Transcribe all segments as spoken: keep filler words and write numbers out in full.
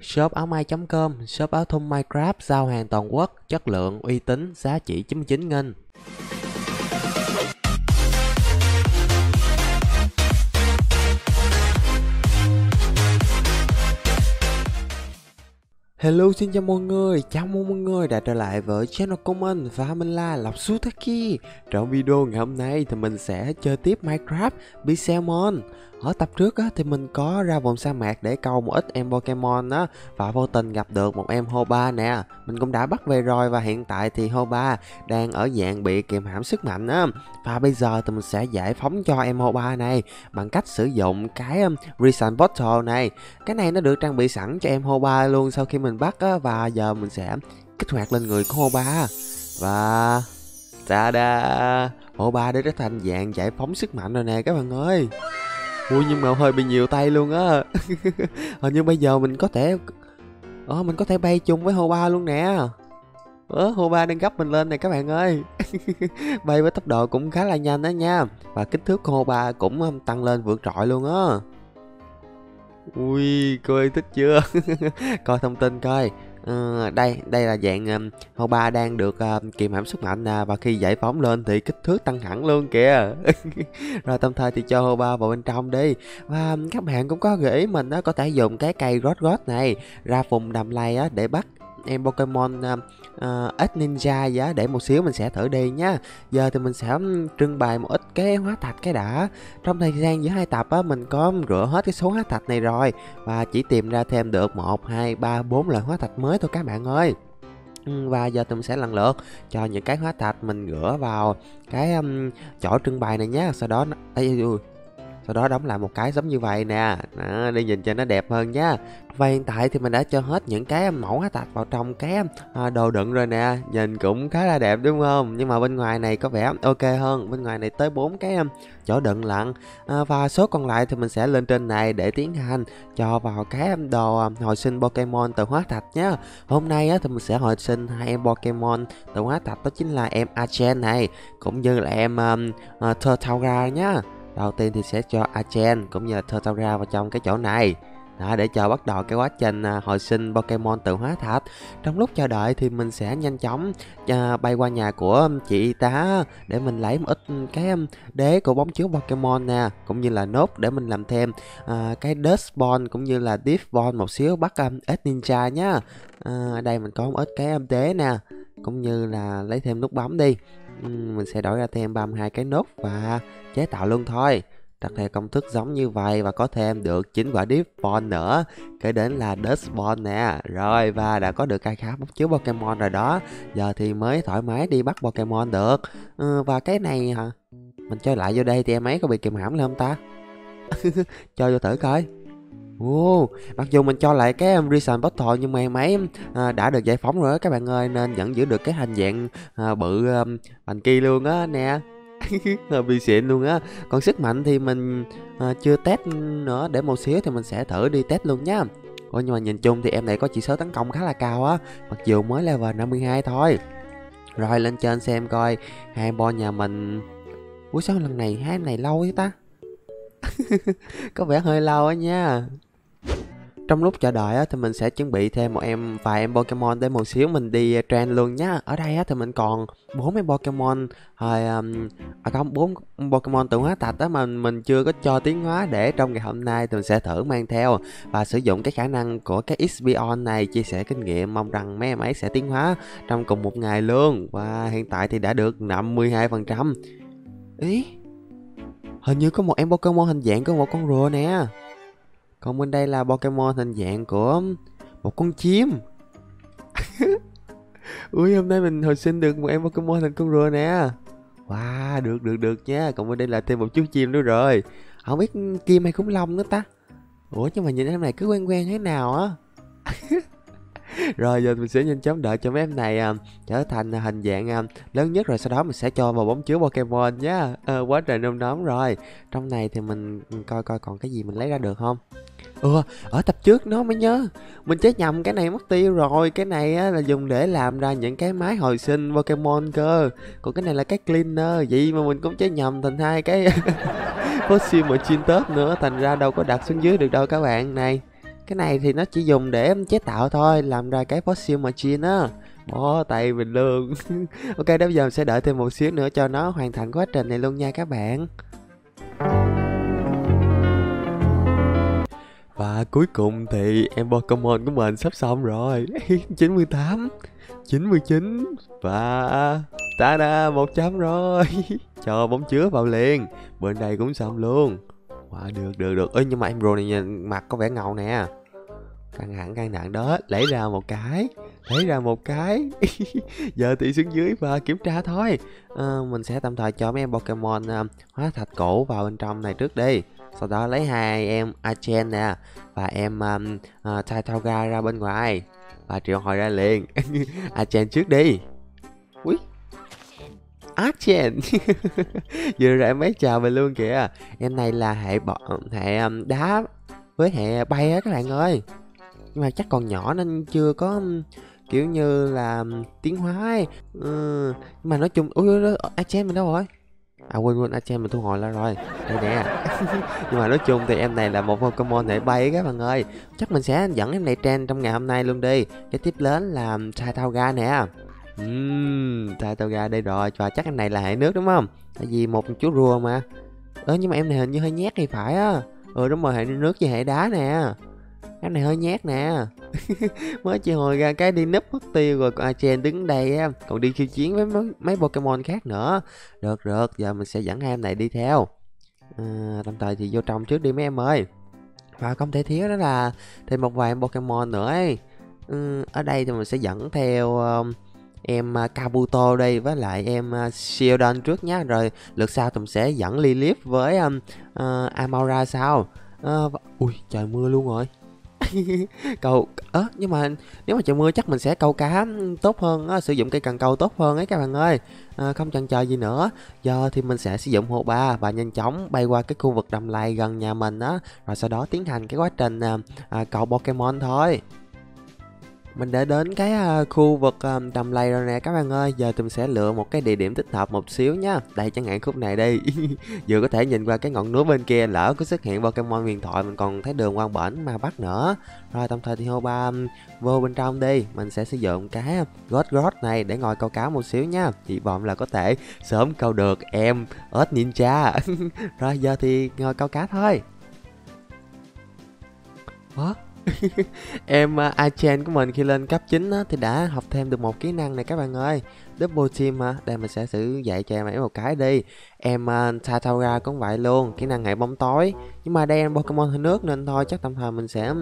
Shop áo may chấm com, shop áo thun Minecraft, giao hàng toàn quốc, chất lượng, uy tín, giá chỉ chín mươi chín nghìn. Hello, xin chào mọi người, chào mừng mọi người đã trở lại với channel của mình và mình là Lộc Zutaki. Trong video ngày hôm nay thì mình sẽ chơi tiếp Minecraft Pixelmon. Ở tập trước á, thì mình có ra vùng sa mạc để câu một ít em Pokemon á, và vô tình gặp được một em Hoba nè. Mình cũng đã bắt về rồi và hiện tại thì Hoba đang ở dạng bị kiềm hãm sức mạnh á. Và bây giờ thì mình sẽ giải phóng cho em Hoba này bằng cách sử dụng cái Resin bottle này. Cái này nó được trang bị sẵn cho em Hoba luôn sau khi mình bắt á, và giờ mình sẽ kích hoạt lên người của Hoba. Và... ta-da! Hoba đã trở thành dạng giải phóng sức mạnh rồi nè các bạn ơi. Ui, nhưng mà hơi bị nhiều tay luôn á. Hình như bây giờ mình có thể Ờ mình có thể bay chung với Hoba luôn nè. Ờ Hoba đang gấp mình lên nè các bạn ơi. Bay với tốc độ cũng khá là nhanh đó nha. Và kích thước của Hoba cũng tăng lên vượt trội luôn á. Ui, cô ấy thích chưa. Coi thông tin coi. Uh, đây đây là dạng um, Hoba đang được uh, kiềm hãm sức mạnh nè, và khi giải phóng lên thì kích thước tăng hẳn luôn kìa. Rồi tạm thời thì cho Hoba vào bên trong đi. Và các bạn cũng có gợi ý mình uh, có thể dùng cái cây gót gót này ra vùng đầm lầy uh, để bắt em Pokemon uh, uh, ít ninja giá. Để một xíu mình sẽ thử đi nha. Giờ thì mình sẽ trưng bày một ít cái hóa thạch cái đã. Trong thời gian giữa hai tập á, mình có rửa hết cái số hóa thạch này rồi và chỉ tìm ra thêm được một, hai, ba, bốn loại hóa thạch mới thôi các bạn ơi. Và giờ thì mình sẽ lần lượt cho những cái hóa thạch mình rửa vào cái um, chỗ trưng bày này nhé. Sau đó nó... Ây, ui. Sau đó đóng lại một cái giống như vậy nè. Đó, để nhìn cho nó đẹp hơn nha. Và hiện tại thì mình đã cho hết những cái mẫu hóa thạch vào trong cái à, đồ đựng rồi nè. Nhìn cũng khá là đẹp đúng không? Nhưng mà bên ngoài này có vẻ ok hơn. Bên ngoài này tới bốn cái chỗ đựng lặn. À, và số còn lại thì mình sẽ lên trên này để tiến hành cho vào cái đồ hồi sinh Pokemon từ hóa thạch nhá. Hôm nay á, thì mình sẽ hồi sinh hai em Pokemon từ hóa thạch, đó chính là em Archen này cũng như là em uh, Tortora nhá. Đầu tiên thì sẽ cho Ajene cũng như là Totara vào trong cái chỗ này. Đó, để chờ bắt đầu cái quá trình hồi sinh Pokemon tự hóa thạch. Trong lúc chờ đợi thì mình sẽ nhanh chóng bay qua nhà của chị y tá để mình lấy một ít cái đế của bóng chứa Pokemon nè, cũng như là nốt để mình làm thêm cái Dust Ball cũng như là Deep Ball một xíu bắt ít ninja nhá. Ở đây mình có một ít cái đế nè, cũng như là lấy thêm nút bấm đi. Mình sẽ đổi ra thêm ba mươi hai cái nốt và chế tạo luôn thôi. Đặt theo công thức giống như vậy và có thêm được chín quả Deep Ball nữa, kể đến là Dust Ball nè. Rồi và đã có được khai khá bóng chứa Pokemon rồi đó. Giờ thì mới thoải mái đi bắt Pokemon được. Ừ, và cái này hả? Mình chơi lại vô đây thì em ấy có bị kìm hãm lên không ta? Cho vô thử coi. Wow, mặc dù mình cho lại cái Resin bottle nhưng mà em ấy à, đã được giải phóng rồi đó các bạn ơi, nên vẫn giữ được cái hình dạng à, bự à, bành kia luôn á nè. Bị xịn luôn á. Còn sức mạnh thì mình à, chưa test nữa, để một xíu thì mình sẽ thử đi test luôn nhá. Ôi, nhưng mà nhìn chung thì em này có chỉ số tấn công khá là cao á, mặc dù mới level năm mươi hai thôi. Rồi lên trên xem coi hai bon nhà mình. Ủa sao lần này hai em này lâu vậy ta? Có vẻ hơi lâu á nha. Trong lúc chờ đợi á, thì mình sẽ chuẩn bị thêm một em vài em Pokemon để một xíu mình đi train luôn nhá. Ở đây á, thì mình còn bốn em Pokemon hồi à không bốn Pokemon tự hóa thạch á mà mình chưa có cho tiến hóa, để trong ngày hôm nay thì mình sẽ thử mang theo và sử dụng cái khả năng của cái X-Bion này chia sẻ kinh nghiệm, mong rằng mấy em ấy sẽ tiến hóa trong cùng một ngày luôn. Và hiện tại thì đã được năm mươi hai phần trăm. Ý, hình như có một em Pokemon hình dạng của một con rùa nè. Còn bên đây là Pokemon hình dạng của một con chim. Ui, hôm nay mình hồi sinh được một em Pokemon thành con rùa nè. Wow, được được được nha. Còn bên đây là thêm một chú chim nữa rồi. Không biết chim hay khủng long nữa ta. Ủa nhưng mà nhìn em này cứ quen quen thế nào á. Rồi giờ mình sẽ nhanh chóng đợi cho mấy em này à, trở thành hình dạng à, lớn nhất, rồi sau đó mình sẽ cho vào bóng chứa Pokemon nhá. À, quá trời nôm nóm rồi. Trong này thì mình coi coi còn cái gì mình lấy ra được không. Ừ, ở tập trước nó mới nhớ mình chế nhầm cái này mất tiêu rồi. Cái này á, là dùng để làm ra những cái máy hồi sinh Pokemon cơ. Còn cái này là cái cleaner. Vậy mà mình cũng chế nhầm thành hai cái Posseum và Chintop nữa. Thành ra đâu có đặt xuống dưới được đâu các bạn. Này Cái này thì nó chỉ dùng để chế tạo thôi, làm ra cái Posseum mà chia á. Bó tay mình luôn. Ok, đó bây giờ mình sẽ đợi thêm một xíu nữa cho nó hoàn thành quá trình này luôn nha các bạn. Và cuối cùng thì em Pokemon của mình sắp xong rồi. chín mươi tám, chín mươi chín và ta-da, một trăm rồi. Chờ bóng chứa vào liền. Bên đây cũng xong luôn. Wow, được được được. Ê, nhưng mà em Pro này nhìn mặt có vẻ ngầu nè. Căng hẳn căng nặng đó. Lấy ra một cái, lấy ra một cái. Giờ thì xuống dưới và kiểm tra thôi. À, mình sẽ tạm thời cho mấy em Pokemon uh, hóa thạch cổ vào bên trong này trước đi. Sau đó lấy hai em Archen nè và em um, uh, Totara ra bên ngoài và triệu hồi ra liền. Archen trước đi. Úi, Archen vừa rồi em mới chào mình luôn kìa. Em này là hệ bọ, hệ um, đá với hệ bay á các bạn ơi, nhưng mà chắc còn nhỏ nên chưa có kiểu như là tiến hóa ấy. Ừ, nhưng mà nói chung ui Archen mình đâu rồi? À quên quên Archen mình thu hồi lại rồi đây nè. Nhưng mà nói chung thì em này là một Pokemon hệ bay các bạn ơi, chắc mình sẽ dẫn em này trend trong ngày hôm nay luôn đi. Cái tiếp đến là Tyranitar nè. Ừm, Tyranitar đây rồi. Và chắc em này là hệ nước đúng không, tại vì một chú rùa mà. Ơ nhưng mà em này hình như hơi nhát thì phải á. Ừ đúng rồi, hệ nước với hệ đá nè. Em này hơi nhát nè. Mới chỉ hồi ra cái đi núp mất tiêu rồi. Còn Ajene đứng đây em, còn đi khiêu chiến với mấy Pokemon khác nữa. Được được, giờ mình sẽ dẫn hai em này đi theo. À, tạm thời thì vô trong trước đi mấy em ơi. Và không thể thiếu đó là thêm một vài em Pokemon nữa ấy. Ừ, ở đây thì mình sẽ dẫn theo um, em Kabuto đây với lại em Sheldon trước nhá. Rồi lượt sau thì mình sẽ dẫn Lilith với um, uh, Amaura sau. Uh, và... Ui trời mưa luôn rồi. Câu ớ à, nhưng mà nếu mà trời mưa chắc mình sẽ câu cá tốt hơn á, sử dụng cây cần câu tốt hơn ấy các bạn ơi. À, không chần chờ gì nữa, giờ thì mình sẽ sử dụng Hoba và nhanh chóng bay qua cái khu vực đầm lầy gần nhà mình á, rồi sau đó tiến hành cái quá trình à, cầu Pokemon thôi. Mình đã đến cái à, khu vực à, đầm lầy rồi nè các bạn ơi. Giờ thì mình sẽ lựa một cái địa điểm thích hợp một xíu nha. Đây chẳng hạn khúc này đi. Vừa có thể nhìn qua cái ngọn núi bên kia, lỡ có xuất hiện Pokemon huyền thoại mình còn thấy đường quang bển mà bắt nữa. Rồi tạm thời thì Hoba vô bên trong đi. Mình sẽ sử dụng cái gót gót này để ngồi câu cá một xíu nha. Hy vọng là có thể sớm câu được em ếch ninja. Rồi giờ thì ngồi câu cá thôi. Hả? Em uh, Ajene của mình khi lên cấp chín á, thì đã học thêm được một kỹ năng này các bạn ơi. Double team hả? Đây mình sẽ sử dạy cho em ấy một cái đi. Em uh, Totara cũng vậy luôn, kỹ năng hệ bóng tối. Nhưng mà đây em Pokemon hơi nước nên thôi chắc tạm thời mình sẽ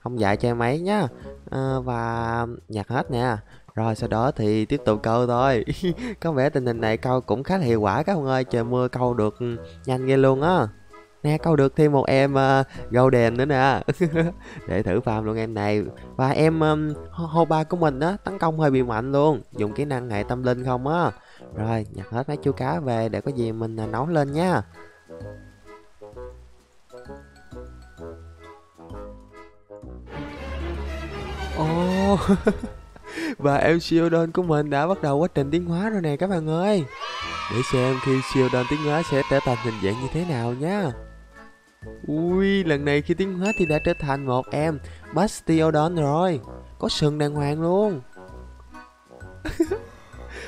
không dạy cho em ấy nhá. Uh, và nhặt hết nè. Rồi sau đó thì tiếp tục câu thôi. Có vẻ tình hình này câu cũng khá là hiệu quả các bạn ơi. Trời mưa câu được nhanh ghê luôn á. Nè, câu được thêm một em uh, Golden nữa nè. Để thử farm luôn em này. Và em um, Hoba của mình á, tấn công hơi bị mạnh luôn, dùng kỹ năng hệ tâm linh không á. Rồi nhặt hết mấy chú cá về để có gì mình uh, nấu lên nha. Oh. Và em Sheldon của mình đã bắt đầu quá trình tiến hóa rồi nè các bạn ơi. Để xem khi Sheldon tiến hóa sẽ trở thành hình dạng như thế nào nhá. Ui, lần này khi tiến hóa thì đã trở thành một em Bastiodon rồi. Có sừng đàng hoàng luôn.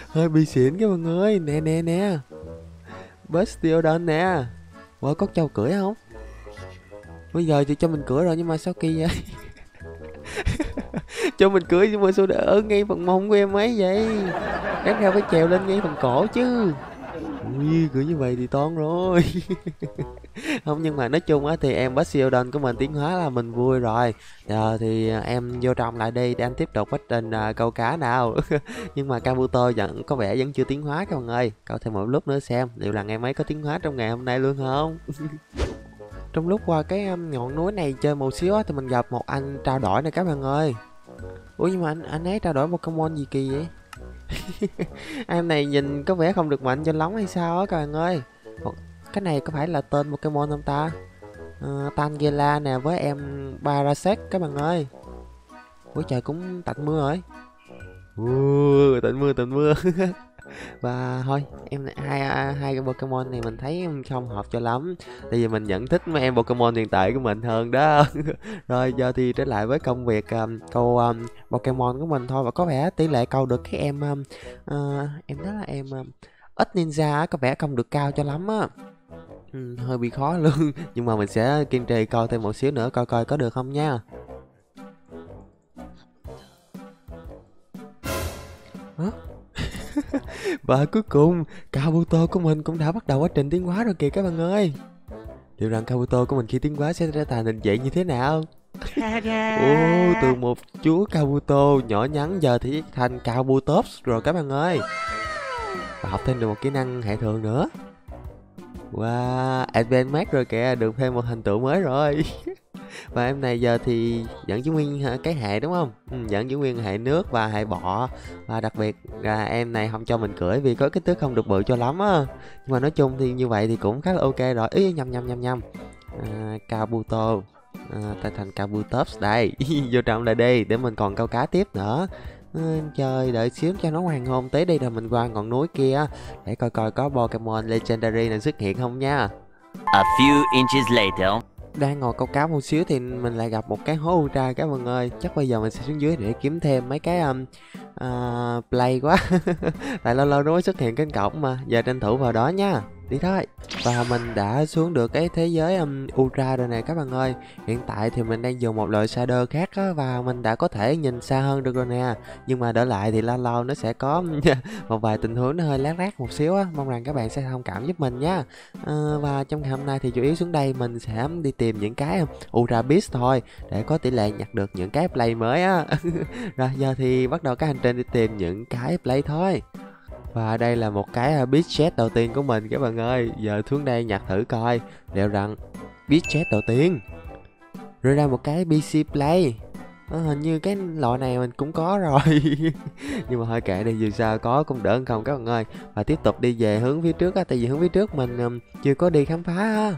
Hơi bị xỉn các bạn ơi. Nè nè nè, Bastiodon nè. Ủa, có trâu cưỡi không? Bây giờ thì cho mình cưỡi rồi nhưng mà sao kỳ vậy? Cho mình cưỡi nhưng mà sao đỡ ngay phần mông của em ấy vậy? Đáng ra phải trèo lên ngay phần cổ chứ. Ui, cưỡi như vậy thì toan rồi. Không, nhưng mà nói chung á thì em Bastiodon của mình tiến hóa là mình vui rồi. Giờ thì em vô trong lại đi để anh tiếp tục quá trình uh, câu cá nào. Nhưng mà Kabuto vẫn có vẻ vẫn chưa tiến hóa các bạn ơi. Câu thêm một lúc nữa xem liệu là em ấy có tiến hóa trong ngày hôm nay luôn không. Trong lúc qua cái ngọn núi này chơi một xíu á, thì mình gặp một anh trao đổi này các bạn ơi. Ủa nhưng mà anh, anh ấy trao đổi Pokemon gì kỳ vậy? Em này nhìn có vẻ không được mạnh cho lắm hay sao á các bạn ơi. Cái này có phải là tên Pokemon không ta? À, Tangela nè với em Parasect các bạn ơi. Ủa trời cũng tạnh mưa rồi. Ui, tạnh mưa tạnh mưa. Và thôi, em hai hai cái Pokemon này mình thấy không hợp cho lắm. Tại vì mình vẫn thích mấy em Pokemon hiện tại của mình hơn đó. Rồi giờ thì trở lại với công việc um, câu um, Pokemon của mình thôi. Và có vẻ tỷ lệ câu được cái em um, uh, em đó là em um, ít ninja có vẻ không được cao cho lắm á. Ừ, hơi bị khó luôn. Nhưng mà mình sẽ kiên trì coi thêm một xíu nữa, coi coi có được không nha. Và cuối cùng Kabuto của mình cũng đã bắt đầu quá trình tiến hóa rồi kìa các bạn ơi. Liệu rằng Kabuto của mình khi tiến hóa sẽ trở thành hình dạng như thế nào? Ồ, từ một chú Kabuto nhỏ nhắn giờ thì thành Kabutops rồi các bạn ơi. Và học thêm được một kỹ năng hệ thường nữa. Wow, Advanced Max rồi kìa, được thêm một thành tựu mới rồi. Và em này giờ thì vẫn giữ nguyên cái hệ đúng không? Ừ, vẫn giữ nguyên hệ nước và hệ bọ. Và đặc biệt là em này không cho mình cưỡi vì có kích thước không được bự cho lắm á. Nhưng mà nói chung thì như vậy thì cũng khá là ok rồi. Ý nhầm nhầm nhầm nhầm à, Kabuto à, tại thành Kabutops đây. Vô trọng lại đi để mình còn câu cá tiếp nữa. Trời, đợi xíu cho nó hoàng hôn tới đi rồi mình qua ngọn núi kia để coi coi có Pokemon Legendary này xuất hiện không nha. A few inches later. Đang ngồi câu cá một xíu thì mình lại gặp một cái hố ultra các bạn ơi. Chắc bây giờ mình sẽ xuống dưới để kiếm thêm mấy cái um, uh, play quá. Tại lâu lâu nó mới xuất hiện kênh cổng mà. Giờ tranh thủ vào đó nha. Đi thôi. Và mình đã xuống được cái thế giới um, ultra rồi nè các bạn ơi. Hiện tại thì mình đang dùng một loại shader khác á, và mình đã có thể nhìn xa hơn được rồi nè. Nhưng mà đỡ lại thì lâu lâu nó sẽ có một vài tình huống nó hơi lát lát một xíu á. Mong rằng các bạn sẽ thông cảm giúp mình nha. à, Và trong ngày hôm nay thì chủ yếu xuống đây mình sẽ đi tìm những cái Ultra Beast thôi, để có tỷ lệ nhặt được những cái play mới á. Rồi giờ thì bắt đầu cái hành trình đi tìm những cái play thôi. Và đây là một cái Beast Jet đầu tiên của mình các bạn ơi. Giờ xuống đây nhặt thử coi liệu rằng Beast Jet đầu tiên. Rồi ra một cái pê xê Play. À, hình như cái loại này mình cũng có rồi. Nhưng mà hơi kệ đi, dù sao có cũng đỡ hơn không các bạn ơi. Và tiếp tục đi về hướng phía trước á, tại vì hướng phía trước mình um, chưa có đi khám phá ha.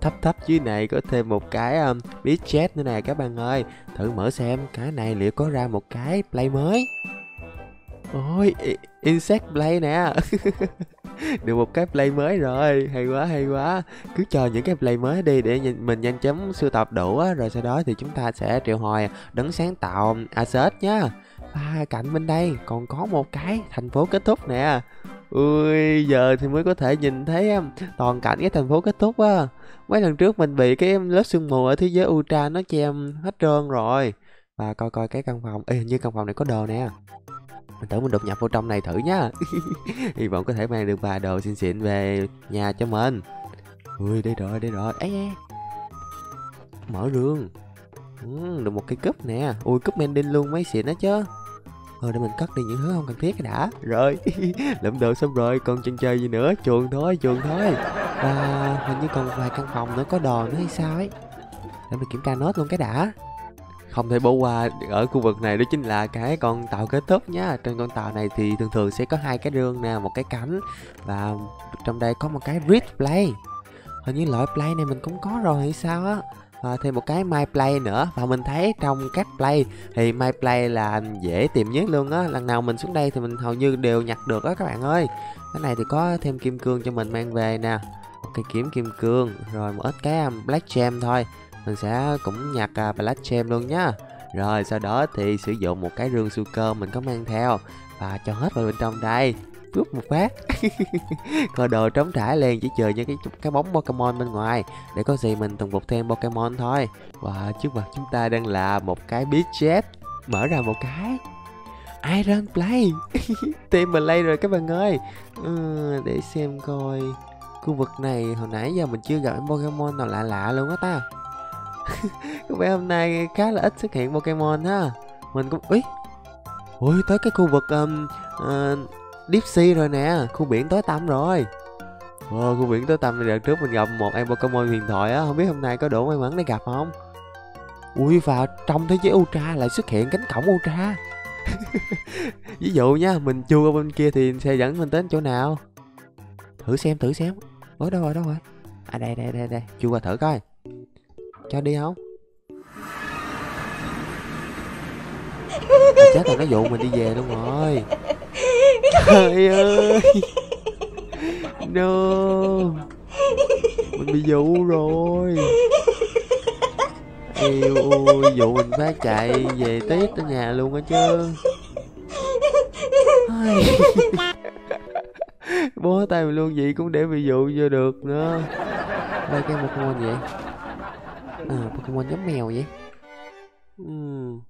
Thấp thấp dưới này có thêm một cái um, Beast Jet nữa nè các bạn ơi. Thử mở xem cái này liệu có ra một cái play mới. Ôi, Insect Play nè. Được một cái play mới rồi. Hay quá, hay quá. Cứ chờ những cái play mới đi để mình nhanh chóng sưu tập đủ á. Rồi sau đó thì chúng ta sẽ triệu hồi đấng sáng tạo Asus nhá. Và cạnh bên đây còn có một cái thành phố kết thúc nè. Ui, giờ thì mới có thể nhìn thấy toàn cảnh cái thành phố kết thúc á. Mấy lần trước mình bị cái lớp sương mù ở thế giới Ultra nó che hết trơn rồi. Và coi coi cái căn phòng. Ê, hình như căn phòng này có đồ nè. Mình tưởng mình đột nhập vô trong này thử nha. Hy vọng có thể mang được vài đồ xịn xịn về nhà cho mình. Ui, đây rồi, đây rồi. Ê, mở rương. Ừ, được một cái cúp nè. Ui, cúp mending luôn, mấy xịn đó chứ. Ờ, để mình cất đi những thứ không cần thiết cái đã. Rồi, lượm đồ xong rồi, còn chân chơi gì nữa. Chuồng thôi, chuồng thôi. Và hình như còn vài căn phòng nữa có đồ nữa hay sao ấy. Để mình kiểm tra nốt luôn cái đã. Không thể bỏ qua ở khu vực này đó chính là cái con tàu kết thúc nhá. Trên con tàu này thì thường thường sẽ có hai cái rương nè, một cái cánh. Và trong đây có một cái Read Play. Hình như loại play này mình cũng có rồi hay sao á. Và thêm một cái My Play nữa. Và mình thấy trong các play thì My Play là dễ tìm nhất luôn á. Lần nào mình xuống đây thì mình hầu như đều nhặt được á các bạn ơi. Cái này thì có thêm kim cương cho mình mang về nè. Một cái kiếm kim cương. Rồi một ít cái Black Gem thôi. Mình sẽ cũng nhặt uh, Black Gem luôn nhá. Rồi sau đó thì sử dụng một cái rương su cơ mình có mang theo. Và cho hết vào bên trong đây. Cướp một phát. Coi đồ trống trải liền, chỉ chờ những cái, cái bóng Pokemon bên ngoài. Để có gì mình tùng phục thêm Pokemon thôi. Và trước mặt chúng ta đang là một cái Beast Jet. Mở ra một cái Iron Play. Team Play rồi các bạn ơi. Ừ, để xem coi. Khu vực này hồi nãy giờ mình chưa gặp Pokemon nào lạ lạ luôn á ta. Có vẻ hôm nay khá là ít xuất hiện Pokemon ha. Mình cũng... Úi. Ui, tới cái khu vực um, uh, Deep Sea rồi nè. Khu biển tối tăm rồi. Ồ, khu biển tối tăm này đợt trước mình gặp một em Pokemon huyền thoại á. Không biết hôm nay có đủ may mắn để gặp không. Ui, và trong thế giới Ultra lại xuất hiện cánh cổng Ultra. Ví dụ nha, mình chưa qua bên kia thì sẽ dẫn mình đến chỗ nào. Thử xem, thử xem. Ủa, đâu rồi, đâu rồi. À, đây, đây, đây, đây. Chưa qua thử coi. Cho đi không? À, chết rồi, nó dụ mình đi về luôn rồi. Trời ơi. No. Mình bị dụ rồi. Ê ôi, dụ mình phát chạy về tiếp tới nhà luôn á chứ. Bó tay mình luôn vậy cũng để bị dụ vô được nữa. Đây cái Pokemon vậy. À, Pokemon giống mèo vậy. uhm.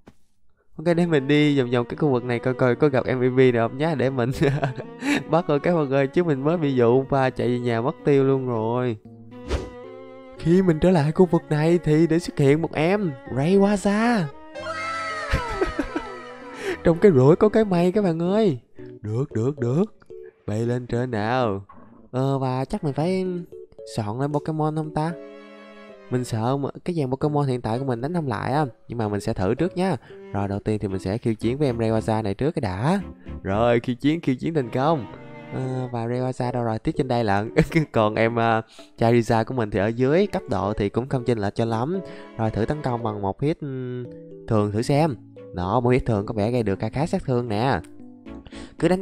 Ok, để mình đi vòng vòng cái khu vực này coi coi có gặp em vê pê được không nhá, để mình bắt rồi các bạn ơi, chứ mình mới bị dụ và chạy về nhà mất tiêu luôn rồi. Khi mình trở lại khu vực này thì để xuất hiện một em Rayquaza. Trong cái rủi có cái mây các bạn ơi. Được được được, bay lên trên nào. Ờ và chắc mình phải soạn lại Pokemon không ta? Mình sợ mà cái dàn Pokemon hiện tại của mình đánh không lại á. Nhưng mà mình sẽ thử trước nha. Rồi đầu tiên thì mình sẽ khiêu chiến với em Rayquaza này trước cái đã. Rồi khiêu chiến, khiêu chiến thành công. À, và Rayquaza đâu rồi, tiếp trên đây lận. Còn em uh, Charizard của mình thì ở dưới, cấp độ thì cũng không chênh lệch cho lắm. Rồi thử tấn công bằng một hit thường thử xem. Đó, một hit thường có vẻ gây được khá khá sát thương nè. Cứ đánh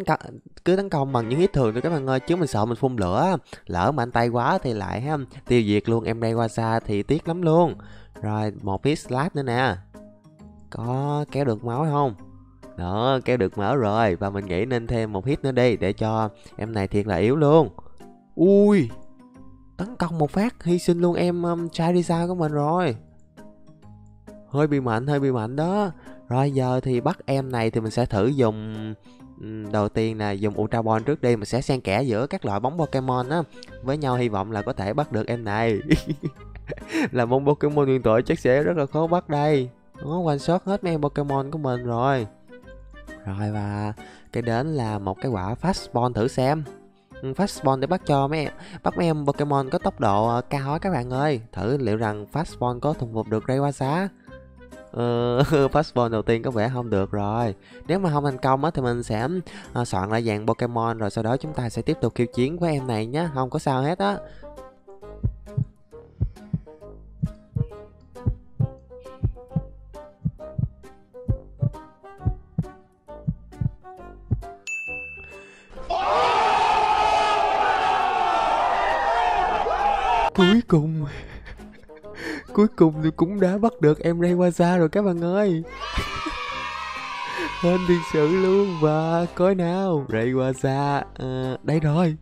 cứ tấn công bằng những hit thường thôi các bạn ơi, chứ mình sợ mình phun lửa. Lỡ mạnh tay quá thì lại ha, tiêu diệt luôn em Rayquaza thì tiếc lắm luôn. Rồi một hit slap nữa nè. Có kéo được máu không? Đó, kéo được máu rồi. Và mình nghĩ nên thêm một hit nữa đi, để cho em này thiệt là yếu luôn. Ui, tấn công một phát hy sinh luôn em um, Charizard của mình rồi. Hơi bị mạnh, hơi bị mạnh đó. Rồi giờ thì bắt em này thì mình sẽ thử dùng. Đầu tiên là dùng Ultra Ball trước đi. Mình sẽ xen kẽ giữa các loại bóng Pokemon á với nhau, hy vọng là có thể bắt được em này. Là môn Pokemon nguyên tội chắc sẽ rất là khó bắt đây. Nó one shot hết mấy em Pokemon của mình rồi. Rồi và cái đến là một cái quả Fastball thử xem. Fastball để bắt cho mấy em, bắt mấy em Pokemon có tốc độ cao á các bạn ơi. Thử liệu rằng Fastball có thùng phục được Rayquaza. Ờ, Fastball đầu tiên có vẻ không được rồi. Nếu mà không thành công á thì mình sẽ soạn lại dạng Pokemon, rồi sau đó chúng ta sẽ tiếp tục khiêu chiến với em này nhé. Không có sao hết á. Cuối cùng cuối cùng thì cũng đã bắt được em Rayquaza rồi các bạn ơi. Hên thiệt sự luôn. Và coi nào Rayquaza, à, đây rồi.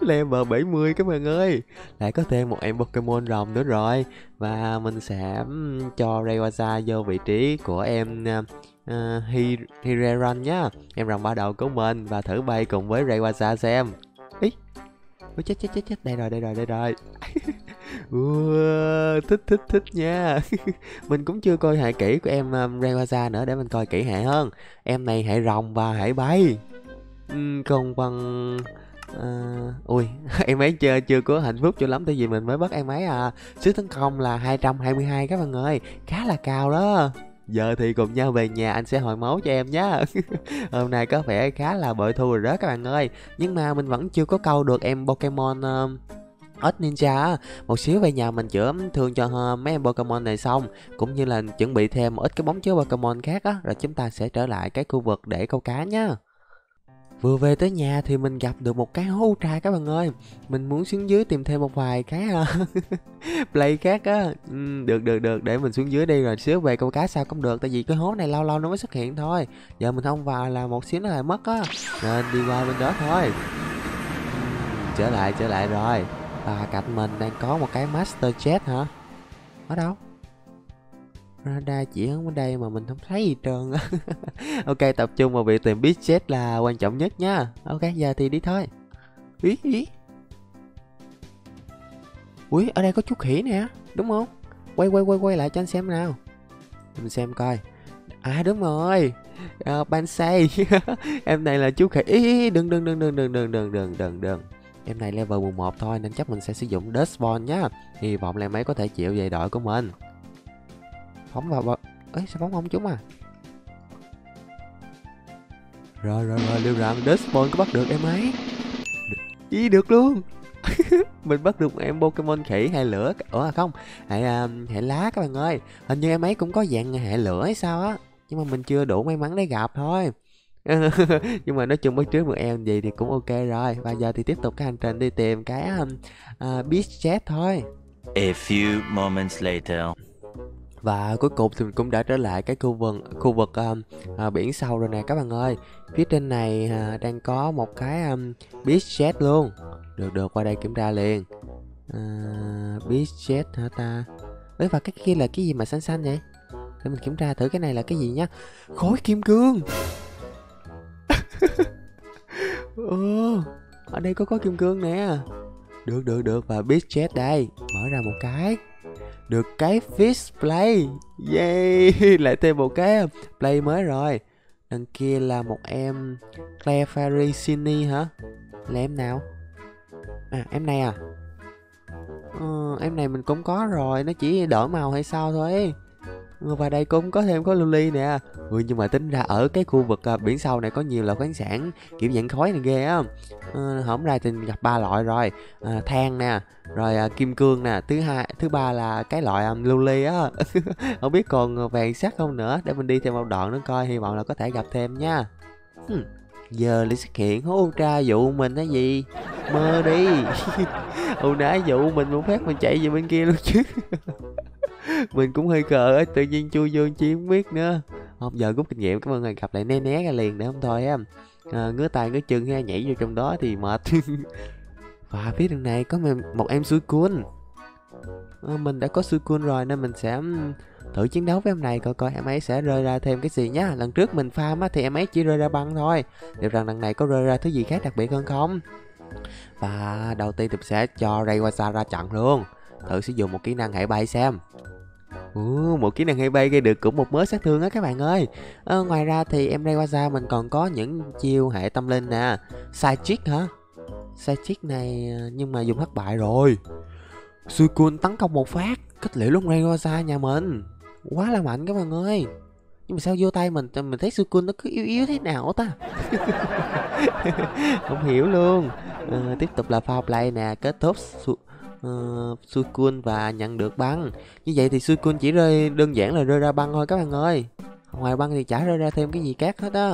Level bảy mươi các bạn ơi. Lại có thêm một em Pokemon rồng nữa rồi. Và mình sẽ cho Rayquaza vô vị trí của em uh, Hireran nhá, em rồng ba đầu của mình. Và thử bay cùng với Rayquaza xem. Ý, ôi chết chết chết chết, đây rồi đây rồi đây rồi. Wow, thích thích thích nha. Mình cũng chưa coi hệ kỹ của em um, Rayquaza nữa, để mình coi kỹ hệ hơn. Em này hệ rồng và hệ bay. uhm, Còn bằng uh, ui em ấy chưa, chưa có hạnh phúc cho lắm. Tại vì mình mới bắt em ấy à. Sức tấn công là hai trăm hai mươi hai các bạn ơi, khá là cao đó. Giờ thì cùng nhau về nhà, anh sẽ hồi máu cho em nhá. Hôm nay có vẻ khá là bội thu rồi đó các bạn ơi. Nhưng mà mình vẫn chưa có câu được em Pokemon uh, Ếch Ninja. Một xíu về nhà mình chữa thương cho mấy em Pokemon này xong, cũng như là chuẩn bị thêm một ít cái bóng chứa Pokemon khác á. Rồi chúng ta sẽ trở lại cái khu vực để câu cá nhá. Vừa về tới nhà thì mình gặp được một cái hố trà các bạn ơi. Mình muốn xuống dưới tìm thêm một vài cái play khác á. Ừ, được được được, để mình xuống dưới đi rồi xíu về câu cá sao cũng được. Tại vì cái hố này lâu lâu nó mới xuất hiện thôi. Giờ mình không vào là một xíu nó lại mất á, nên đi qua bên đó thôi. Trở lại trở lại rồi. À, cạnh mình đang có một cái Master Jet hả? Ở đâu? Radar chỉ ở đây mà mình không thấy gì trơn. Ok, tập trung vào việc tìm Beast Jet là quan trọng nhất nha. Ok, giờ thì đi thôi. Ý, ý. Ui, ở đây có chú khỉ nè, đúng không? Quay quay quay quay lại cho anh xem nào. Mình xem coi. À đúng rồi, uh, Bansai. Em này là chú khỉ. Ý, ý, đừng đừng đừng đừng đừng đừng đừng đừng đừng đừng. Em này level mười một thôi nên chắc mình sẽ sử dụng Dust Ball nhá. Hy vọng là mấy có thể chịu về đội của mình. Phóng vào bờ. Ấy sao phóng không chúng à? Rồi rồi rồi, liệu rằng Dust Ball có bắt được em ấy? Ý được luôn. Mình bắt được em Pokemon khỉ hệ lửa. Ủa à không, hệ uh, hệ lá các bạn ơi. Hình như em ấy cũng có dạng hệ lửa hay sao á. Nhưng mà mình chưa đủ may mắn để gặp thôi. Nhưng mà nói chung mới trước một em gì thì cũng ok rồi. Và giờ thì tiếp tục cái hành trình đi tìm cái uh, Beast Jet thôi. A few moments later. Và cuối cùng thì mình cũng đã trở lại cái khu vực khu vực um, uh, biển sâu rồi nè các bạn ơi. Phía trên này uh, đang có một cái um, Beast Jet luôn. Được được qua đây kiểm tra liền. uh, Beast Jet hả ta? Đấy, và cái kia là cái gì mà xanh xanh vậy? Để mình kiểm tra thử cái này là cái gì nhá. Khối kim cương. Ừ, ở đây có có kim cương nè. Được được được, và Beast Jet đây. Mở ra một cái. Được cái Fish Play. Yay, lại thêm một cái Play mới rồi. Đằng kia là một em Clefairy hả? Là em nào? À, em này à? Ờ, em này mình cũng có rồi. Nó chỉ đổi màu hay sao thôi. Và đây cũng có thêm có Luli nè. Ừ, nhưng mà tính ra ở cái khu vực à, biển sâu này có nhiều là khoáng sản kiểu dạng khói này ghê á. À, hổm ra thì gặp ba loại rồi. À, than nè, rồi à, kim cương nè, thứ hai thứ ba là cái loại à, Luli á. Không biết còn vàng sắt không nữa, để mình đi thêm một đoạn nữa coi, hy vọng là có thể gặp thêm nha. Hmm. Giờ lại xuất hiện hố Ultra dụ mình hay gì? Mơ đi. Ultra dụ mình một phép mình chạy về bên kia luôn chứ. Mình cũng hơi cờ ấy, tự nhiên chui vô chi không biết nữa. Không, giờ rút kinh nghiệm, cảm ơn người gặp lại né né ra liền để không thôi em. À, ngứa tay ngứa chân ha, nhảy vô trong đó thì mệt. Và phía đường này có một em Suicune. À, mình đã có Suicune rồi nên mình sẽ thử chiến đấu với em này coi coi em ấy sẽ rơi ra thêm cái gì nhá. Lần trước mình farm á thì em ấy chỉ rơi ra băng thôi. Liệu rằng lần này có rơi ra thứ gì khác đặc biệt hơn không? Và đầu tiên thì sẽ cho Rayquaza ra trận luôn. Thử sử dụng một kỹ năng hệ bay xem. Uh, một kỹ năng hay bay gây được cũng một mớ sát thương á các bạn ơi. À, ngoài ra thì em Rayquaza mình còn có những chiêu hệ tâm linh nè. Psychic hả? Psychic này nhưng mà dùng thất bại rồi. Suicune tấn công một phát kết liễu luôn Rayquaza nhà mình. Quá là mạnh các bạn ơi. Nhưng mà sao vô tay mình mình thấy Suicune nó cứ yếu yếu thế nào ta. Không hiểu luôn. À, tiếp tục là foul play nè, kết thúc su Uh, Suicune và nhận được băng. Như vậy thì Suicune chỉ rơi đơn giản là rơi ra băng thôi các bạn ơi. Ngoài băng thì chả rơi ra thêm cái gì khác hết á.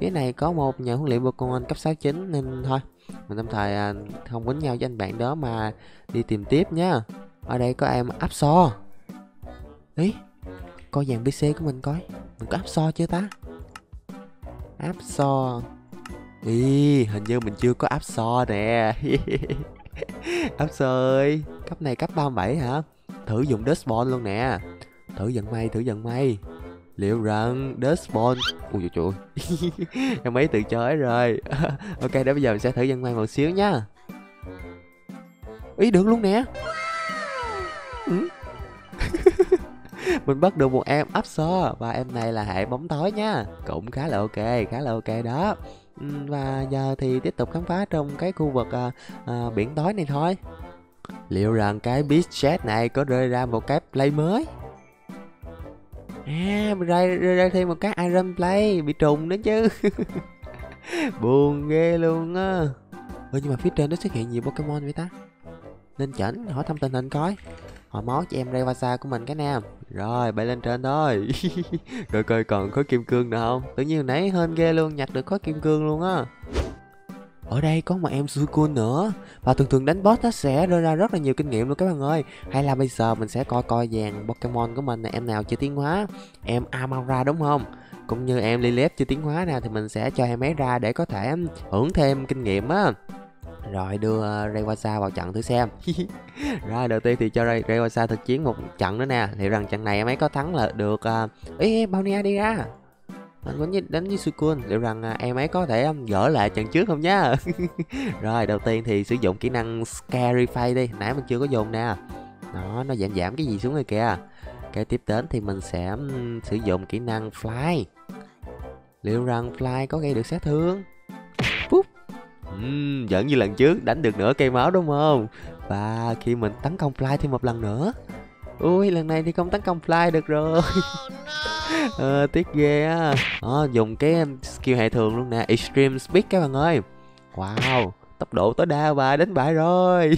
Phía này có một nhà huấn luyện Pokemon cấp sáu mươi chín nên thôi mình tạm thời uh, không quýnh nhau với anh bạn đó mà đi tìm tiếp nha. Ở đây có em Absol. Ý, coi dàn pê xê của mình coi, mình có Absol chưa ta? Absol. Ý, hình như mình chưa có Absol nè. Absol ơi, cấp này cấp ba mươi bảy hả? Thử dùng Dust Ball luôn nè. Thử giận may, thử giận may. Liệu rằng Dust Ball. Ui trời ơi. Em ấy tự chơi rồi. Ok, để bây giờ mình sẽ thử giận may một xíu nha. Ý, được luôn nè. Ừ. Mình bắt được một em Absol. Và em này là hệ bóng tối nha. Cũng khá là ok, khá là ok đó. Và giờ thì tiếp tục khám phá trong cái khu vực à, à, biển tối này thôi. Liệu rằng cái Beast Jet này có rơi ra một cái Play mới? À, rơi, rơi ra thêm một cái Iron Play. Bị trùng nữa chứ. Buồn ghê luôn á. Ừ, nhưng mà phía trên nó xuất hiện nhiều Pokemon vậy ta? Nên chảnh hỏi thăm tình hình coi. Hồi máu cho em Rayquaza của mình cái nè. Rồi, bay lên trên thôi. Rồi coi còn khối kim cương nữa không? Tự nhiên nãy hên ghê luôn, nhặt được khối kim cương luôn á. Ở đây có một em Suicune nữa. Và thường thường đánh boss nó sẽ rơi ra rất là nhiều kinh nghiệm luôn các bạn ơi. Hay là bây giờ mình sẽ coi coi dàn Pokemon của mình là em nào chưa tiến hóa. Em Amaura đúng không? Cũng như em Lilith chưa tiến hóa nào thì mình sẽ cho em ấy ra để có thể hưởng thêm kinh nghiệm á. Rồi đưa Rayquaza vào trận thử xem. Rồi đầu tiên thì cho Rayquaza thực chiến một trận nữa nè. Liệu rằng trận này em ấy có thắng là được. Ý, Baunia đi ra. Anh đánh với, đánh với Suicune. Liệu rằng em ấy có thể gỡ lại trận trước không nhá. Rồi đầu tiên thì sử dụng kỹ năng Scarify đi. Nãy mình chưa có dùng nè. Đó, nó giảm giảm cái gì xuống rồi kìa. Cái tiếp đến thì mình sẽ sử dụng kỹ năng Fly. Liệu rằng Fly có gây được sát thương? Uhm, vẫn như lần trước đánh được nửa cây máu đúng không? Và khi mình tấn công Fly thêm một lần nữa. Ui, lần này thì không tấn công Fly được rồi. Ờ, tiếc ghê á. Đó, dùng cái skill hệ thường luôn nè, Extreme Speed các bạn ơi. Wow, tốc độ tối đa và đánh bại rồi.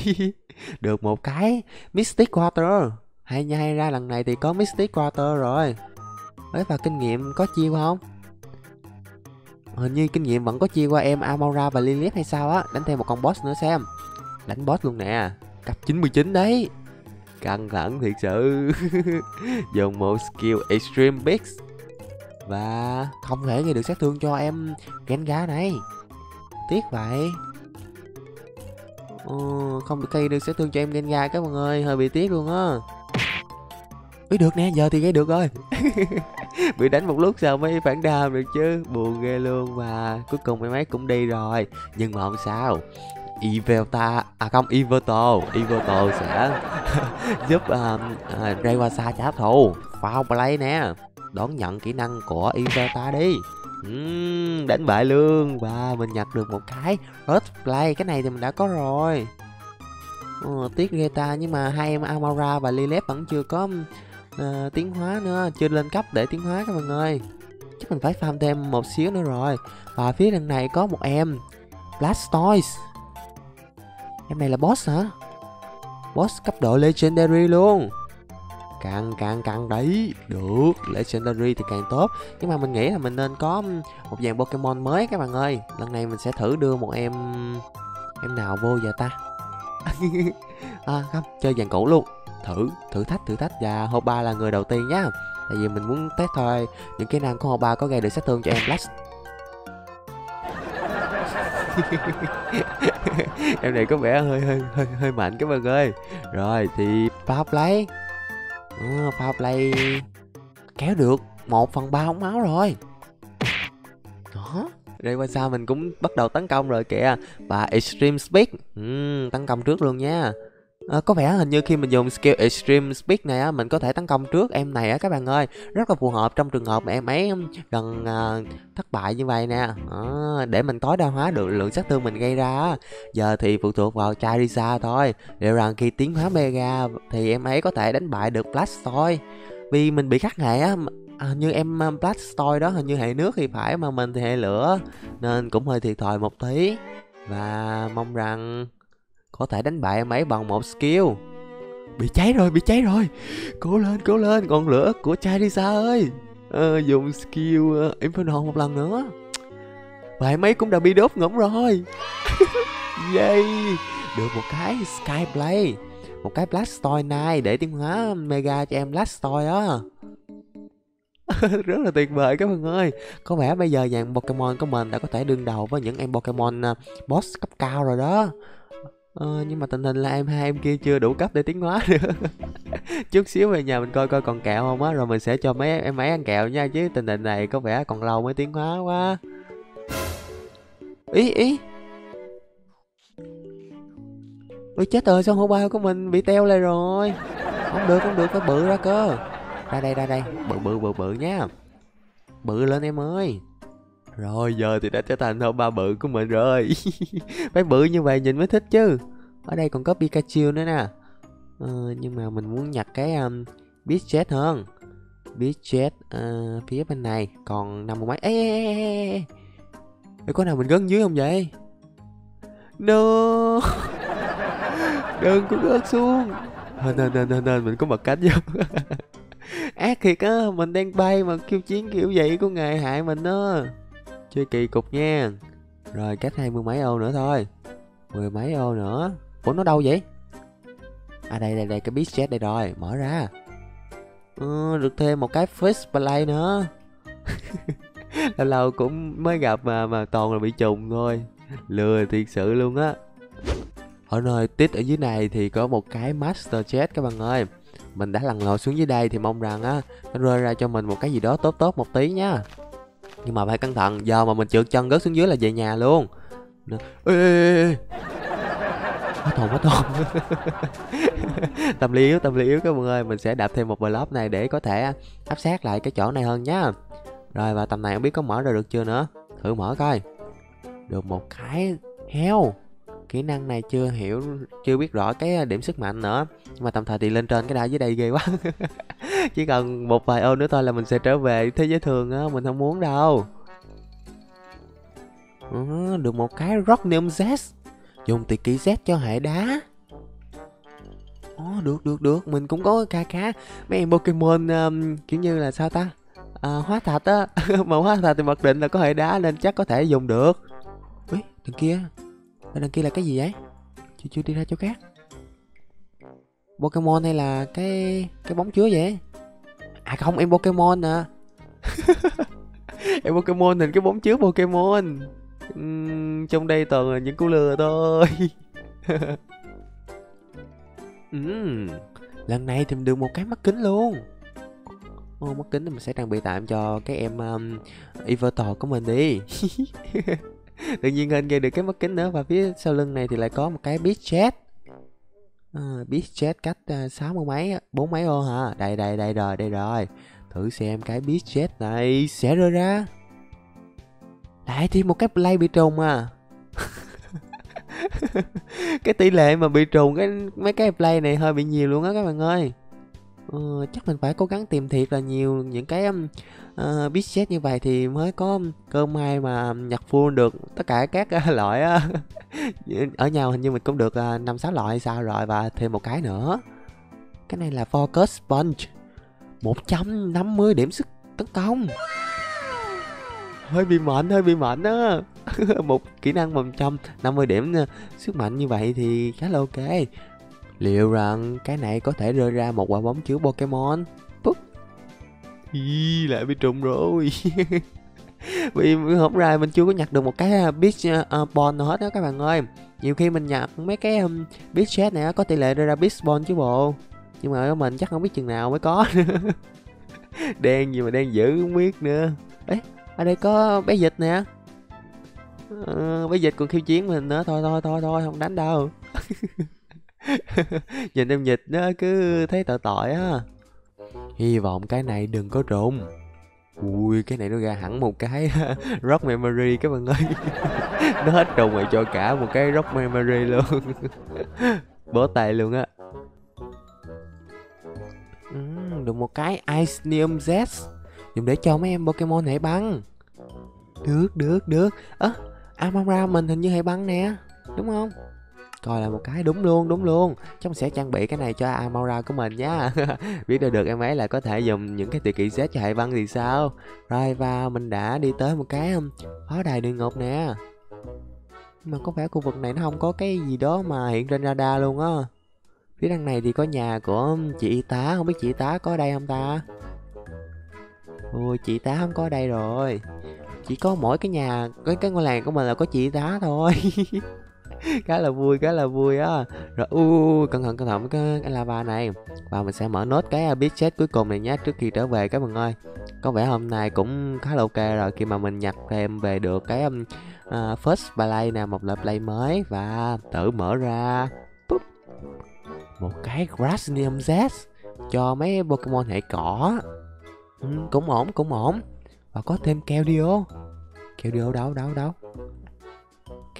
Được một cái Mystic Water. Hay nhai ra lần này thì có Mystic Water rồi. Ấy, và kinh nghiệm có chiêu không? Hình như kinh nghiệm vẫn có chia qua em Amaura và Lilith hay sao á. Đánh thêm một con boss nữa xem. Đánh boss luôn nè. Cấp chín mươi chín đấy. Căng thẳng thiệt sự. Dùng một skill Extreme Beast. Và không thể gây được sát thương cho em Gengar này. Tiếc vậy. Ồ, không được gây được sát thương cho em Gengar các mọi người. Hơi bị tiếc luôn á. Ui được nè, giờ thì gây được rồi. Bị đánh một lúc sao mới phản đam được chứ. Buồn ghê luôn. Và cuối cùng mấy mấy cũng đi rồi. Nhưng mà không sao. Ivelta, à không, Ivelta Ivelta sẽ giúp uh, uh, Rayquaza trả thù. Foul play nè. Đón nhận kỹ năng của Ivelta đi. uhm, Đánh bại luôn. Và mình nhặt được một cái Red Play. Cái này thì mình đã có rồi. uh, Tiếc ghê ta. Nhưng mà hai em Amaura và Lilith vẫn chưa có uh, tiến hóa nữa. Chưa lên cấp để tiến hóa các bạn ơi. Chắc mình phải farm thêm một xíu nữa rồi. Và phía đằng này có một em Blastoise. Em này là boss hả? Boss cấp độ Legendary luôn. Càng càng càng đấy. Được, Legendary thì càng tốt. Nhưng mà mình nghĩ là mình nên có một dàn Pokemon mới các bạn ơi. Lần này mình sẽ thử đưa một em... Em nào vô giờ ta? À không, chơi dàn cũ luôn. Thử, thử thách, thử thách. Và Hoba là người đầu tiên nhá. Tại vì mình muốn test thôi những kỹ năng của Hoba có gây được sát thương cho em Blast. Em này có vẻ hơi hơi hơi, hơi mạnh các bạn ơi. Rồi thì power play. Ừ, power play kéo được một phần ba ống máu rồi. Đó, đây qua sao mình cũng bắt đầu tấn công rồi kìa. Và extreme speed. Ừ, tấn công trước luôn nha. À, có vẻ hình như khi mình dùng skill Extreme Speed này á, mình có thể tấn công trước em này á các bạn ơi. Rất là phù hợp trong trường hợp mà em ấy gần à, thất bại như vậy nè. À, để mình tối đa hóa được lượng sát thương mình gây ra á. Giờ thì phụ thuộc vào Charizard thôi. Liệu rằng khi tiến hóa Mega thì em ấy có thể đánh bại được Blastoise. Vì mình bị khắc hệ á, à, như em Blastoise đó hình như hệ nước thì phải, mà mình thì hệ lửa. Nên cũng hơi thiệt thòi một tí. Và mong rằng... có thể đánh bại em ấy bằng một skill. Bị cháy rồi, bị cháy rồi. Cố lên, cố lên, ngọn lửa của Charizard ơi. à, Dùng skill uh, Inferno một lần nữa. Và em ấy cũng đã bị đốt ngỗng rồi. Yay. Được một cái Skyblade. Một cái Blastoise này để tiến hóa Mega cho em Blastoise đó. Rất là tuyệt vời các bạn ơi. Có vẻ bây giờ dàn Pokemon của mình đã có thể đương đầu với những em Pokemon uh, boss cấp cao rồi đó. Ờ, nhưng mà tình hình là em hai em kia chưa đủ cấp để tiến hóa nữa. Chút xíu về nhà mình coi coi còn kẹo không á. Rồi mình sẽ cho mấy em ấy ăn kẹo nha. Chứ tình hình này có vẻ còn lâu mới tiến hóa quá. Ý ý. Ôi chết rồi, sao hộp bao của mình bị teo lại rồi. Không được, không được, phải bự ra cơ. Ra đây, ra đây. Bự bự bự bự nha. Bự lên em ơi. Rồi giờ thì đã trở thành hộp ba bự của mình rồi. Phải bự như vậy nhìn mới thích chứ. Ở đây còn có Pikachu nữa nè. ờ, Nhưng mà mình muốn nhặt cái um, Beastjet hơn. Beastjet uh, phía bên này. Còn năm mấy. Ê, ê, ê, ê, ê. Ê, có nào mình gớt dưới không vậy? No. Đừng có gớt xuống. Nên nên nên nên mình có bật cánh vô. Ác thiệt á. Mình đang bay mà kêu chiến kiểu vậy của nghề hại mình á. Chơi kỳ cục nha. Rồi cách hai mươi mấy ô nữa thôi. Mười mấy ô nữa. Ủa nó đâu vậy? À đây đây đây, cái Beast Jet đây rồi. Mở ra. ừ, Được thêm một cái Fish Play nữa. Lâu lâu cũng mới gặp mà mà toàn là bị trùng thôi. Lừa thiệt sự luôn á. Ở nơi tít ở dưới này thì có một cái Master Jet các bạn ơi. Mình đã lặn lội xuống dưới đây thì mong rằng á nó rơi ra cho mình một cái gì đó tốt tốt một tí nha. Nhưng mà phải cẩn thận, giờ mà mình trượt chân rớt xuống dưới là về nhà luôn. Ê, ê, ê. Hết hồn, hết hồn. Tâm lý yếu, tâm lý yếu các bạn ơi. Mình sẽ đạp thêm một block này để có thể áp sát lại cái chỗ này hơn nhá. Rồi và tầm này không biết có mở ra được chưa nữa. Thử mở coi. Được một cái heo. Kỹ năng này chưa hiểu, chưa biết rõ cái điểm sức mạnh nữa. Nhưng mà tầm thời thì lên trên cái đã, dưới đây ghê quá. Chỉ cần một vài ô nữa thôi là mình sẽ trở về thế giới thường á, mình không muốn đâu. Ừ, được một cái Rocknium Z. Dùng tùy kỹ Z cho hệ đá. Ồ, được, được, được. Mình cũng có ca cá. Mấy em Pokemon um, kiểu như là sao ta? à, hóa thạch á. Mà hóa thạch thì mặc định là có hệ đá nên chắc có thể dùng được. Úi, đằng kia, đằng kia là cái gì vậy? Chưa chưa đi ra chỗ khác. Pokemon hay là cái cái bóng chứa vậy? À không, em Pokemon nè. Em Pokemon thì cái bóng chứa Pokemon. Uhm, trong đây toàn là những cú lừa thôi. Uhm, lần này tìm được một cái mắt kính luôn. Ô, mắt kính thì mình sẽ trang bị tạm cho cái em um, Ivelta của mình đi. Tự nhiên hình gây được cái mắt kính nữa. Và phía sau lưng này thì lại có một cái beach jet. À, beach jet cách sáu mươi mấy, bốn mấy ô hả? Đây đây đây rồi, đây rồi. Thử xem cái beach jet này sẽ rơi ra. Lại thêm một cái play bị trùng à. Cái tỷ lệ mà bị trùng cái mấy cái play này hơi bị nhiều luôn á các bạn ơi. Ờ, chắc mình phải cố gắng tìm thiệt là nhiều những cái um, uh, beach jet như vậy thì mới có cơ may mà nhặt full được tất cả các uh, loại uh. Ở nhà hình như mình cũng được năm sáu loại hay sao rồi. Và thêm một cái nữa. Cái này là Focus Sponge, một trăm năm mươi điểm sức tấn công. Hơi bị mạnh, hơi bị mạnh á. Một kỹ năng một trăm năm mươi điểm sức mạnh như vậy thì khá là ok. Liệu rằng cái này có thể rơi ra một quả bóng chứa Pokemon? Púc. Ý, lại bị trùng rồi. Vì hôm nay mình chưa có nhặt được một cái Beach Ball nào hết đó các bạn ơi. Nhiều khi mình nhặt mấy cái Beach Set này có tỷ lệ rơi ra Beach Ball chứ bộ. Nhưng mà mình chắc không biết chừng nào mới có. Đen gì mà đen dữ không biết nữa. Ê, ở đây có bé dịch nè. Ờ, bé dịch còn khiêu chiến mình nữa. Thôi thôi thôi thôi không đánh đâu. Nhìn em dịch nó cứ thấy tội tội á. Hy vọng cái này đừng có trùng. Ui, cái này nó ra hẳn một cái Rock Memory các bạn ơi. Nó hết trùng rồi cho cả một cái Rock Memory luôn. Bó tay luôn á. uhm, Được một cái Iceneum Z dùng để cho mấy em Pokemon hệ băng. Được, được, được. Ơ, à, Amaura mình hình như hệ băng nè, đúng không? Coi là một cái, đúng luôn, đúng luôn. Chắc mình sẽ trang bị cái này cho Amaura của mình nha. Biết đâu được em ấy là có thể dùng những cái tuyệt kỹ Z cho hệ băng thì sao. Rồi, và mình đã đi tới một cái pháo đài địa ngục nè. Nhưng mà có vẻ khu vực này nó không có cái gì đó mà hiện trên radar luôn á. Phía đằng này thì có nhà của chị y tá, không biết chị y tá có ở đây không ta. Ôi, chị tá không có ở đây rồi. Chỉ có mỗi cái nhà, cái, cái ngôi làng của mình là có chị tá thôi. Khá là vui, khá là vui á. Rồi, u cẩn thận, cẩn thận cái, cái lava này. Và mình sẽ mở nốt cái beach set cuối cùng này nhé, trước khi trở về các bạn ơi. Có vẻ hôm nay cũng khá là ok rồi khi mà mình nhặt thêm về được cái um, uh, first play nè, một loại play mới. Và tự mở ra. Búp. Một cái Grasnium Z cho mấy Pokemon hệ cỏ. Ừ, cũng ổn, cũng ổn. Và có thêm Keldeo. Keldeo đâu, đâu, đâu?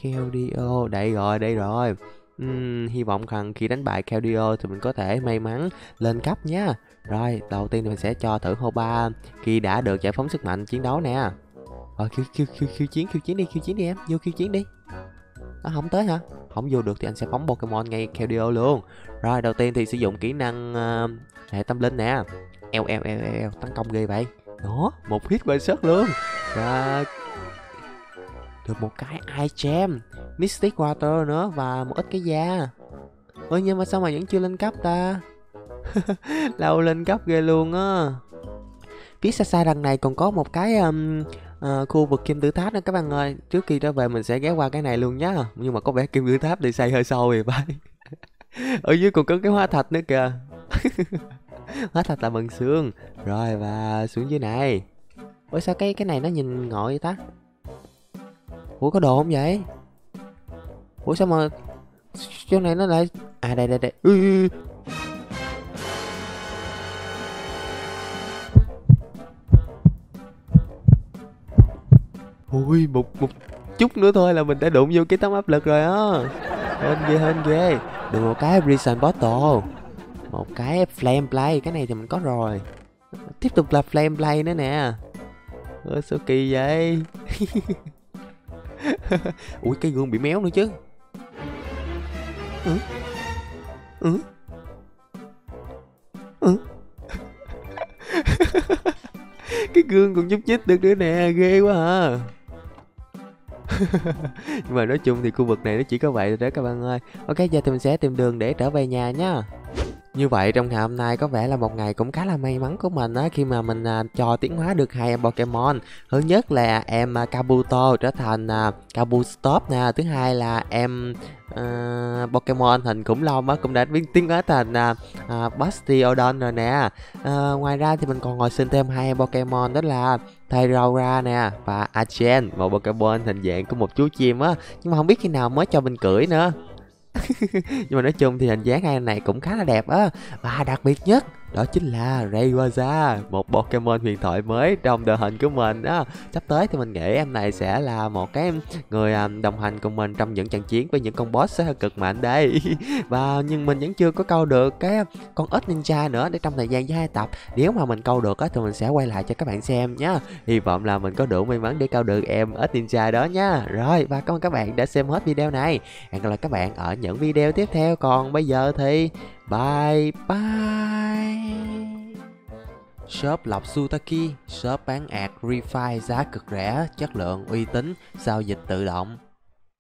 Keldeo, đây rồi, đây rồi. uhm, Hy vọng rằng khi đánh bại Keldeo thì mình có thể may mắn lên cấp nha. Rồi, đầu tiên thì mình sẽ cho thử Hoba khi đã được giải phóng sức mạnh chiến đấu nè. Rồi, khiêu, khiêu, khiêu, khiêu chiến, khiêu chiến đi, khiêu chiến đi em. Vô khiêu chiến đi. Nó không tới hả? Không vô được thì anh sẽ phóng Pokemon ngay Keldeo luôn. Rồi, đầu tiên thì sử dụng kỹ năng uh, hệ tâm linh nè. Eo, eo, eo, eo, tấn công ghê vậy. Đó, một hit bơi sớt luôn. Và được một cái item Mystic Water nữa. Và một ít cái da. Ôi, nhưng mà sao mà vẫn chưa lên cấp ta? Lâu lên cấp ghê luôn á. Phía xa xa đằng này còn có một cái um, uh, khu vực kim tự tháp nữa các bạn ơi. Trước khi trở về mình sẽ ghé qua cái này luôn nhá. Nhưng mà có vẻ kim tự tháp thì xây hơi sâu rồi phải. Ở dưới còn có cái hóa thạch nữa kìa. Hóa thạch là bằng xương. Rồi, và xuống dưới này. Ủa sao cái cái này nó nhìn ngộ vậy ta? Ủa có đồ không vậy? Ủa sao mà chỗ này nó lại... À đây đây đây. Ui. Ui, một, một chút nữa thôi là mình đã đụng vô cái tấm áp lực rồi á. Hên ghê, hên ghê. Được một cái Resin bottle. Một cái flame play, cái này thì mình có rồi. Tiếp tục là flame play nữa nè. Ơ sao kỳ vậy? Ủi, cái gương bị méo nữa chứ. Ừ. Ừ. Ừ. Cái gương còn nhúc nhích được nữa nè, ghê quá hả. Nhưng mà nói chung thì khu vực này nó chỉ có vậy rồi đó các bạn ơi. Ok, giờ thì mình sẽ tìm đường để trở về nhà nhá. Như vậy trong ngày hôm nay có vẻ là một ngày cũng khá là may mắn của mình á, khi mà mình à, cho tiến hóa được hai em Pokemon. Thứ nhất là em à, Kabuto trở thành à, Kabutops nè, thứ hai là em à, Pokemon hình khủng long á cũng đã biến tiến hóa thành à, à, Bastiodon rồi nè. À, ngoài ra thì mình còn hồi sinh thêm hai em Pokemon đó là Tortora nè và Archen, một Pokemon hình dạng của một chú chim á, nhưng mà không biết khi nào mới cho mình cưỡi nữa. Nhưng mà nói chung thì hình dáng hai này cũng khá là đẹp á. Và đặc biệt nhất đó chính là Rayquaza, một Pokemon huyền thoại mới trong đội hình của mình á. Sắp tới thì mình nghĩ em này sẽ là một cái người đồng hành cùng mình trong những trận chiến với những con boss rất cực mạnh đây. Và nhưng mình vẫn chưa có câu được cái con ếch ninja nữa, để trong thời gian với hai tập nếu mà mình câu được á thì mình sẽ quay lại cho các bạn xem nhá. Hy vọng là mình có đủ may mắn để câu được em ếch ninja đó nhá. Rồi, và cảm ơn các bạn đã xem hết video này. Hẹn gặp lại các bạn ở những video tiếp theo. Còn bây giờ thì bye bye. Shop Lộc Zutaki, shop bán ạt refi giá cực rẻ, chất lượng uy tín, giao dịch tự động.